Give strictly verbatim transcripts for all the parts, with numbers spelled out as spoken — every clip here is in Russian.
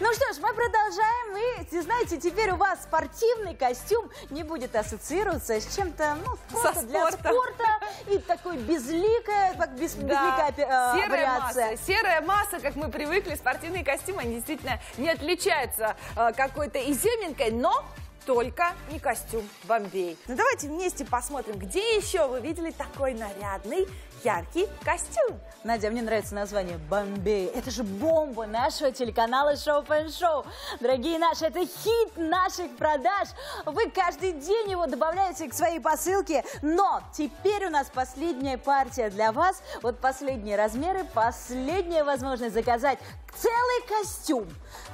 Ну что ж, мы продолжаем, и, знаете, теперь у вас спортивный костюм не будет ассоциироваться с чем-то, ну, просто для спорта, и такой безликая, как без, да. безликая э, серая вариация. Масса, серая масса, как мы привыкли, спортивные костюмы, они действительно не отличаются э, какой-то изюминкой, но... Только не костюм Бомбей. Ну давайте вместе посмотрим, где еще вы видели такой нарядный, яркий костюм. Надя, мне нравится название Бомбей. Это же бомба нашего телеканала Shop энд Show. Дорогие наши, это хит наших продаж. Вы каждый день его добавляете к своей посылке. Но теперь у нас последняя партия для вас. Вот последние размеры, последняя возможность заказать целый костюм.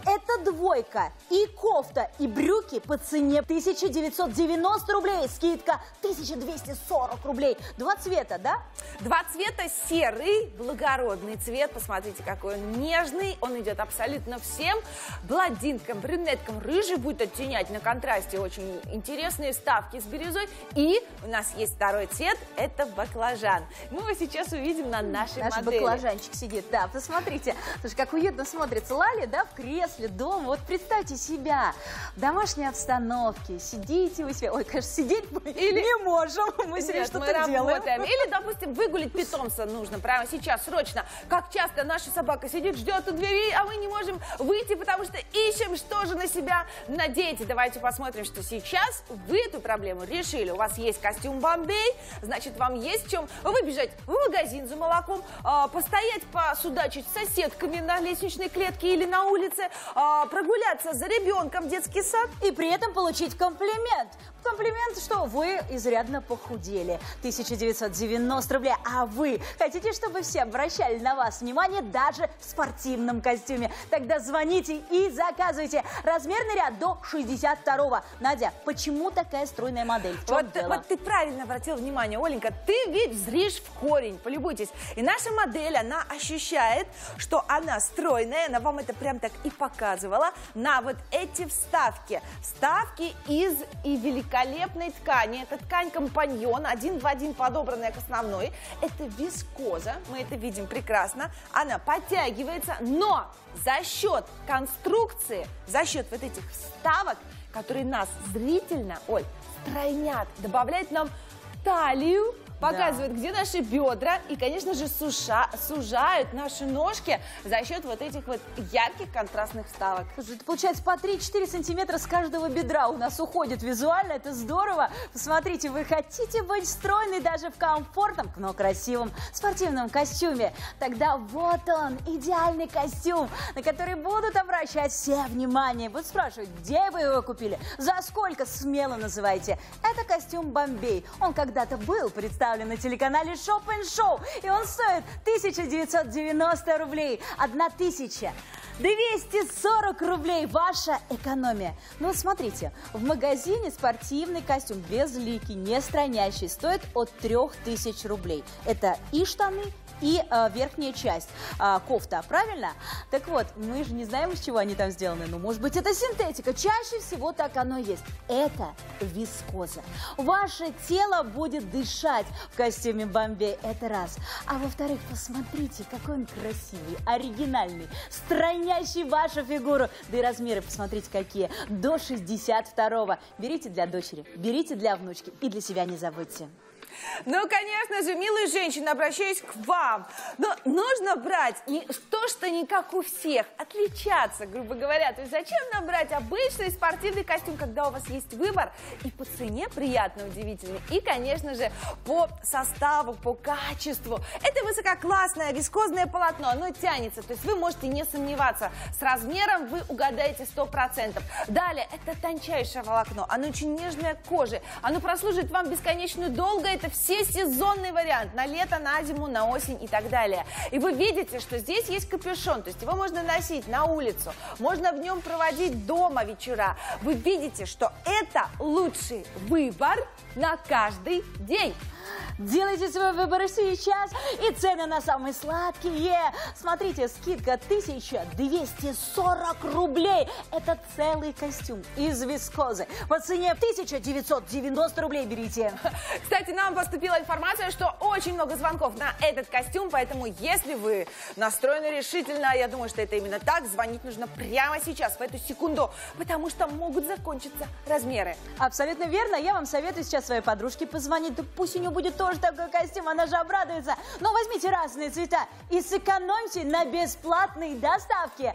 Это двойка, и кофта, и брюки по цене тысяча девятьсот девяносто рублей. Скидка тысяча двести сорок рублей. Два цвета, да? Два цвета. Серый, благородный цвет. Посмотрите, какой он нежный. Он идет абсолютно всем. Блондинкам, брюнеткам, рыжий будет оттенять. На контрасте очень интересные вставки с бирюзой. И у нас есть второй цвет. Это баклажан. Мы его сейчас увидим на нашей Наш модели. Баклажанчик сидит. Да, посмотрите. Слушай, как уютно смотрится Лали, да, в кресле дома. Вот представьте себя. В домашней обстановке. Сидите вы себе. Ой, конечно, сидеть мы Или... не можем. Мы себе что-то делаем. Или, допустим, выгулить питомца нужно прямо сейчас, срочно. Как часто наша собака сидит, ждет у двери, а мы не можем выйти, потому что ищем, что же на себя надеть. Давайте посмотрим, что сейчас вы эту проблему решили. У вас есть костюм Бомбей, значит, вам есть в чем выбежать в магазин за молоком, э, постоять, посудачить с соседками на лестничной клетке или на улице, э, прогуляться за ребенком в детский сад и при этом получить комплимент. Комплимент, что вы изрядно похудели. тысяча девятьсот девяносто рублей. А вы хотите, чтобы все обращали на вас внимание даже в спортивном костюме? Тогда звоните и заказывайте. Размерный ряд до шестьдесят второго. Надя, почему такая стройная модель? В чем вот, дело? Вот ты правильно обратила внимание, Оленька. Ты ведь зришь в корень. Полюбуйтесь. И наша модель, она ощущает, что она стройная. Она вам это прям так и показывала. На вот эти вставки. Вставки из и великолепной ткани. Это ткань компаньон, один в один подобранная к основной. Это вискоза, мы это видим прекрасно. Она подтягивается, но за счет конструкции, за счет вот этих вставок, которые нас зрительно, ой, стройнят, добавляют нам талию, показывают, да. где наши бедра и, конечно же, суша, сужают наши ножки за счет вот этих вот ярких контрастных вставок. Слушай, это получается по три-четыре сантиметра с каждого бедра у нас уходит визуально, это здорово. Посмотрите, вы хотите быть стройной даже в комфортном, но красивом спортивном костюме. Тогда вот он, идеальный костюм, на который будут обращать все внимание. Будут спрашивать, где вы его купили, за сколько, смело называйте. Это костюм Бомбей. Он когда-то был представлен на телеканале Shop энд Show, и он стоит тысяча девятьсот девяносто рублей, тысяча двести сорок рублей ваша экономия. Ну вот смотрите, в магазине спортивный костюм без лики, не стронящий, стоит от трёх тысяч рублей. Это и штаны, и э, верхняя часть э, кофта, правильно? Так вот, мы же не знаем, из чего они там сделаны. Ну, может быть, это синтетика. Чаще всего так оно и есть. Это вискоза. Ваше тело будет дышать в костюме Бомбей. Это раз. А во-вторых, посмотрите, какой он красивый, оригинальный, стронящий вашу фигуру. Да и размеры, посмотрите, какие. До шестьдесят второго. Берите для дочери, берите для внучки и для себя не забудьте. Ну, конечно же, милые женщины, обращаюсь к вам. Но нужно брать не то, что не как у всех, отличаться, грубо говоря. То есть зачем нам брать обычный спортивный костюм, когда у вас есть выбор? И по цене приятно, удивительно. И, конечно же, по составу, по качеству. Это высококлассное вискозное полотно, оно тянется. То есть вы можете не сомневаться, с размером вы угадаете сто процентов. Далее, это тончайшее волокно, оно очень нежное к коже. Оно прослужит вам бесконечно долго. Это всесезонный вариант на лето, на зиму, на осень и так далее. И вы видите, что здесь есть капюшон, то есть его можно носить на улицу, можно в нем проводить дома вечера. Вы видите, что это лучший выбор на каждый день. Делайте свои выборы сейчас, и цены на самые сладкие. Смотрите, скидка тысяча двести сорок рублей. Это целый костюм из вискозы. По цене тысяча девятьсот девяносто рублей берите. Кстати, нам поступила информация, что очень много звонков на этот костюм, поэтому если вы настроены решительно, я думаю, что это именно так, звонить нужно прямо сейчас, в эту секунду, потому что могут закончиться размеры. Абсолютно верно. Я вам советую сейчас своей подружке позвонить, да пусть у нее будет тоже такой костюм, она же обрадуется. Но возьмите разные цвета и сэкономьте на бесплатной доставке.